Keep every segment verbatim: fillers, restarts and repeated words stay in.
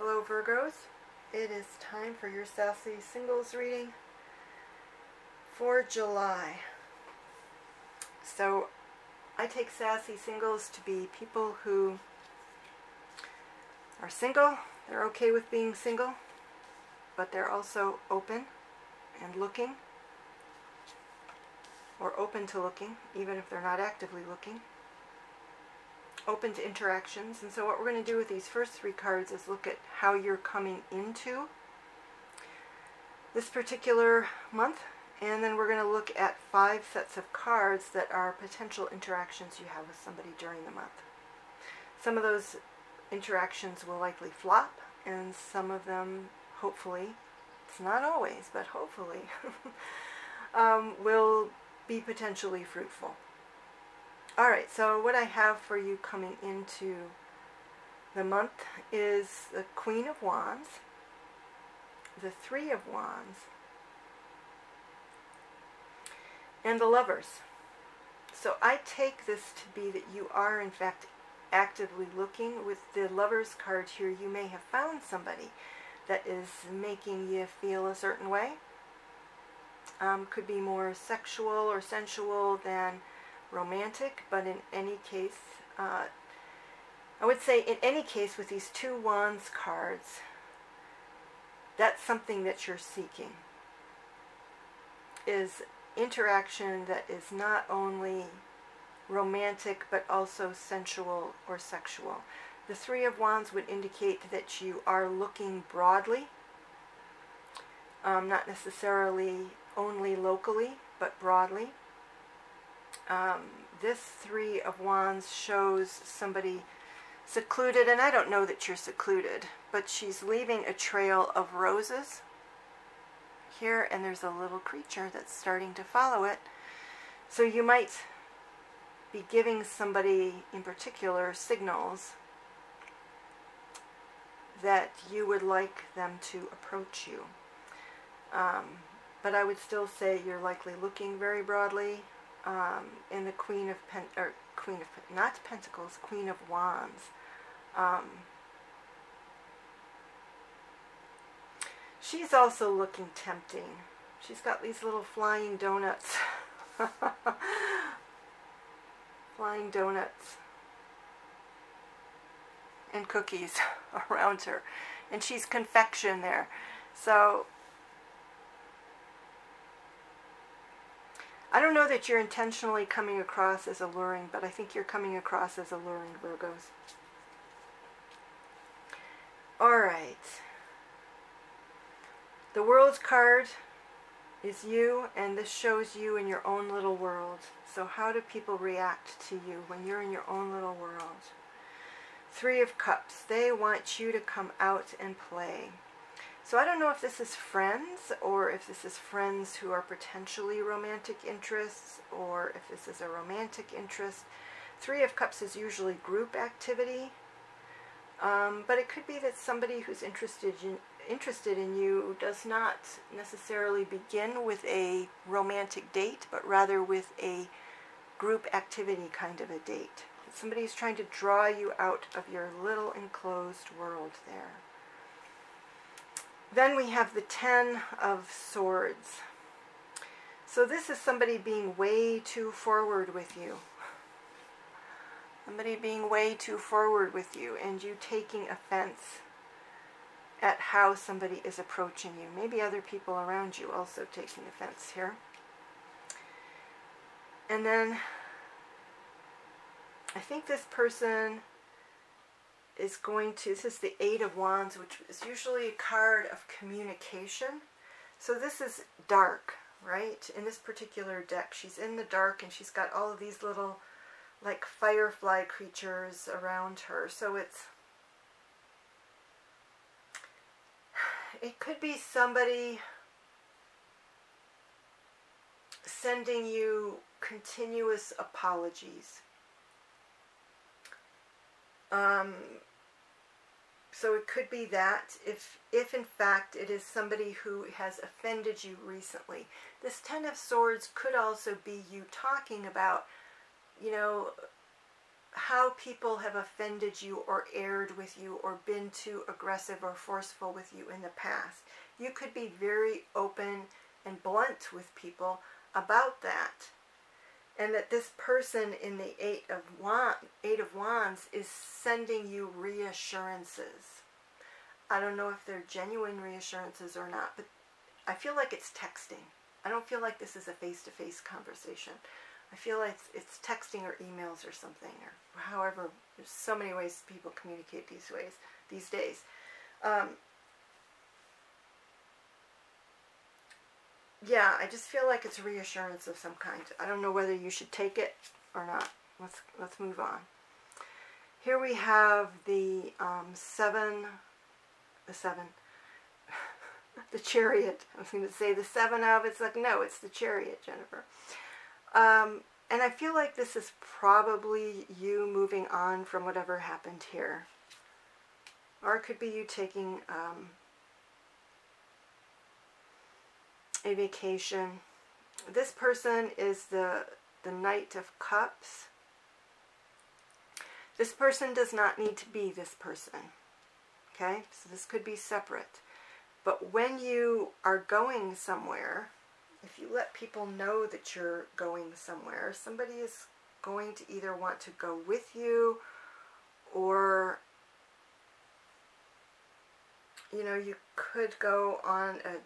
Hello Virgos, it is time for your Sassy Singles reading for July. So I take Sassy Singles to be people who are single, they're okay with being single, but they're also open and looking, or open to looking, even if they're not actively looking. Open to interactions. And so what we're going to do with these first three cards is look at how you're coming into this particular month, and then we're going to look at five sets of cards that are potential interactions you have with somebody during the month. Some of those interactions will likely flop, and some of them, hopefully, it's not always, but hopefully, um, will be potentially fruitful. Alright, so what I have for you coming into the month is the Queen of Wands, the Three of Wands, and the Lovers. So I take this to be that you are in fact actively looking. With the Lovers card here, you may have found somebody that is making you feel a certain way. Um, could be more sexual or sensual than romantic, but in any case, uh, I would say in any case with these two Wands cards, that's something that you're seeking, is interaction that is not only romantic, but also sensual or sexual. The Three of Wands would indicate that you are looking broadly, um, not necessarily only locally, but broadly. Um, this Three of Wands shows somebody secluded, and I don't know that you're secluded, but she's leaving a trail of roses here, and there's a little creature that's starting to follow it. So you might be giving somebody in particular signals that you would like them to approach you. Um, but I would still say you're likely looking very broadly. Um, in the Queen of Pen or Queen of not Pentacles, Queen of Wands, um, she's also looking tempting. She's got these little flying donuts, flying donuts, and cookies around her, and she's confection there, so. I don't know that you're intentionally coming across as alluring, but I think you're coming across as alluring, Virgos. Alright. The World card is you, and this shows you in your own little world. So how do people react to you when you're in your own little world? Three of Cups. They want you to come out and play. So I don't know if this is friends, or if this is friends who are potentially romantic interests, or if this is a romantic interest. Three of Cups is usually group activity, um, but it could be that somebody who's interested in, interested in you does not necessarily begin with a romantic date, but rather with a group activity kind of a date. Somebody is trying to draw you out of your little enclosed world there. Then we have the Ten of Swords. So this is somebody being way too forward with you. Somebody being way too forward with you, and you taking offense at how somebody is approaching you. Maybe other people around you also taking offense here. And then I think this person is going to, this is the Eight of Wands, which is usually a card of communication. So this is dark, right? In this particular deck, she's in the dark, and she's got all of these little, like, firefly creatures around her. So it's, it could be somebody sending you continuous apologies. Um, So it could be that, if, if in fact it is somebody who has offended you recently. This Ten of Swords could also be you talking about, you know, how people have offended you or erred with you or been too aggressive or forceful with you in the past. You could be very open and blunt with people about that. And that this person in the Eight of Wands, Eight of Wands is sending you reassurances. I don't know if they're genuine reassurances or not, but I feel like it's texting. I don't feel like this is a face-to-face conversation. I feel like it's, it's texting or emails or something, or however. There's so many ways people communicate these ways these days. Um, yeah, I just feel like it's reassurance of some kind. I don't know whether you should take it or not. Let's let's move on. Here we have the um, seven, the seven, the Chariot. I was going to say the seven of. It's like no, it's the Chariot, Jennifer. Um, and I feel like this is probably you moving on from whatever happened here. Or it could be you taking um, a vacation. This person is the, the Knight of Cups. This person does not need to be this person. Okay? So this could be separate. But when you are going somewhere, if you let people know that you're going somewhere, somebody is going to either want to go with you, or, you know, you could go on a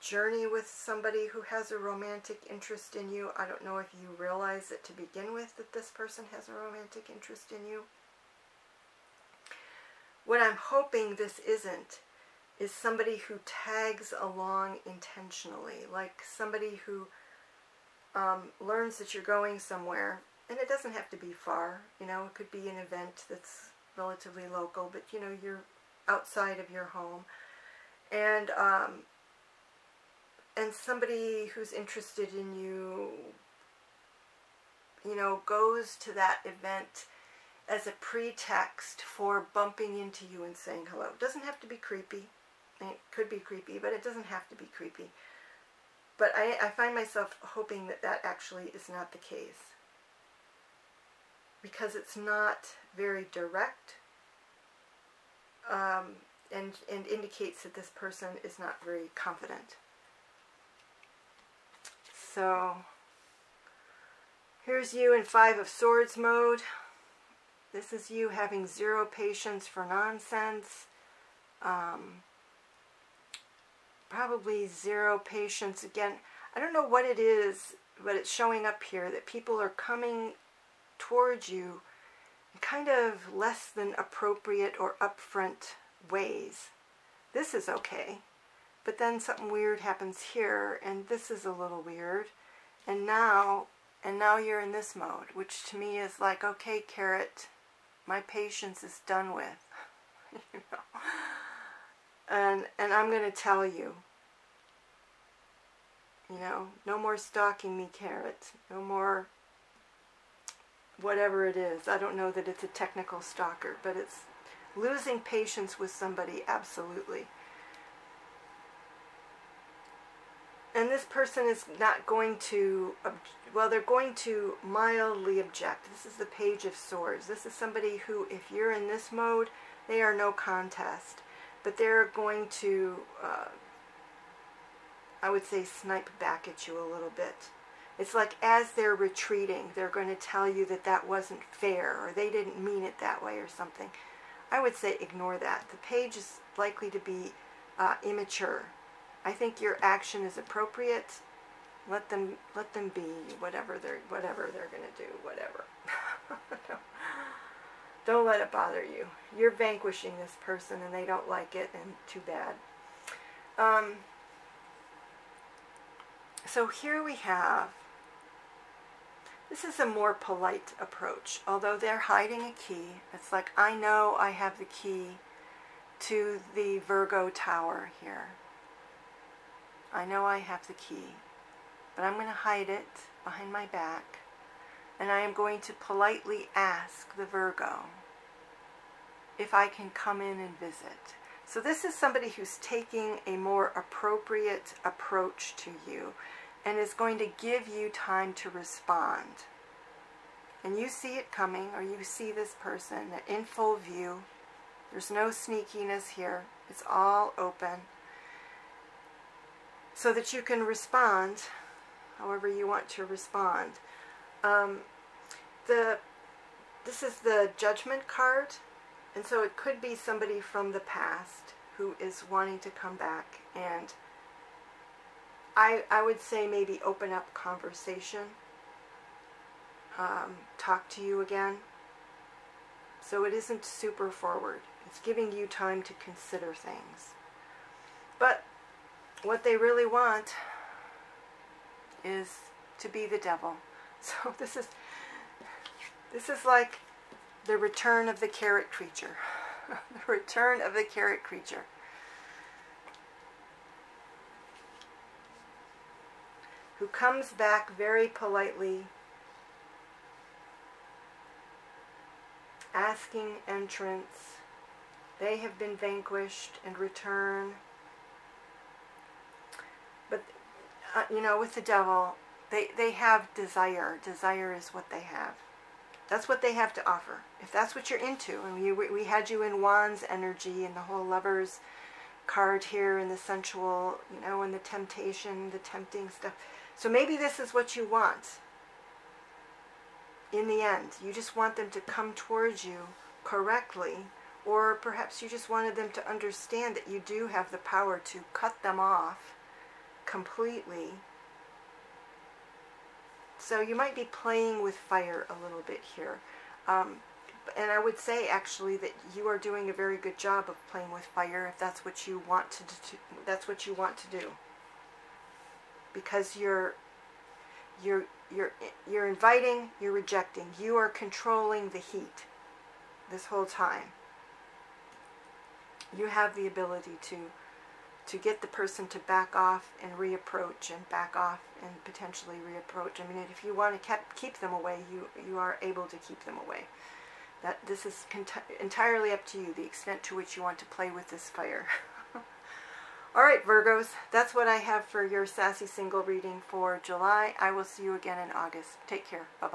journey with somebody who has a romantic interest in you. I don't know if you realize it to begin with that this person has a romantic interest in you. What I'm hoping this isn't is somebody who tags along intentionally, like somebody who um, learns that you're going somewhere, and it doesn't have to be far, you know, it could be an event that's relatively local, but you know, you're outside of your home, and, um, and somebody who's interested in you, you know, goes to that event as a pretext for bumping into you and saying hello. It doesn't have to be creepy. It could be creepy, but it doesn't have to be creepy. But I, I find myself hoping that that actually is not the case. Because it's not very direct, um, and, and indicates that this person is not very confident. So, here's you in Five of Swords mode. This is you having zero patience for nonsense. Um, probably zero patience again. I don't know what it is, but it's showing up here that people are coming towards you in kind of less than appropriate or upfront ways. This is okay, but then something weird happens here, and this is a little weird. And now, and now you're in this mode, which to me is like, okay, Carrot, my patience is done with, you know, and, and I'm going to tell you, you know, no more stalking me, Carrot, no more whatever it is. I don't know that it's a technical stalker, but it's losing patience with somebody, absolutely. And this person is not going to, well, they're going to mildly object. This is the Page of Swords. This is somebody who, if you're in this mode, they are no contest. But they're going to, uh, I would say, snipe back at you a little bit. It's like as they're retreating, they're going to tell you that that wasn't fair, or they didn't mean it that way or something. I would say ignore that. The Page is likely to be uh, immature. I think your action is appropriate. Let them let them be whatever they're whatever they're gonna do, whatever. No. Don't let it bother you. You're vanquishing this person, and they don't like it, and too bad. Um, so here we have. This is a more polite approach, although they're hiding a key. It's like I know I have the key to the Virgo Tower here. I know I have the key, but I'm going to hide it behind my back, and I am going to politely ask the Virgo if I can come in and visit. So this is somebody who's taking a more appropriate approach to you and is going to give you time to respond. and you see it coming, or you see this person in full view. There's no sneakiness here. It's all open, so that you can respond however you want to respond. Um, the this is the Judgment card, and so it could be somebody from the past who is wanting to come back, and I, I would say maybe open up conversation, um, talk to you again. So it isn't super forward. It's giving you time to consider things. But what they really want is to be the devil. So this is this is like the return of the carrot creature. The return of the carrot creature. Who comes back very politely, asking entrance. They have been vanquished and return. But, uh, you know, with the devil, they, they have desire. Desire is what they have. That's what they have to offer. If that's what you're into, and we, we had you in Wands energy and the whole Lovers card here, and the sensual, you know, and the temptation, the tempting stuff. So maybe this is what you want. In the end, you just want them to come towards you correctly, or perhaps you just wanted them to understand that you do have the power to cut them off completely. So you might be playing with fire a little bit here. Um, and I would say actually that you are doing a very good job of playing with fire, if that's what you want to do, that's what you want to do. Because you're you're you're you're inviting, you're rejecting. You are controlling the heat this whole time. You have the ability to to get the person to back off and reapproach, and back off and potentially reapproach. I mean, if you want to keep them away, you you are able to keep them away. That this is entirely up to you, the extent to which you want to play with this fire. All right, Virgos, that's what I have for your Sassy Single reading for July. I will see you again in August. Take care. Bye-bye.